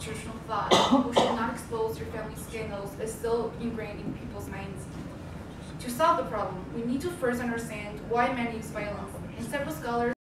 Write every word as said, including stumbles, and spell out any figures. traditional thought, who should not expose their family scandals, is still ingrained in people's minds. To solve the problem, we need to first understand why men use violence, and several scholars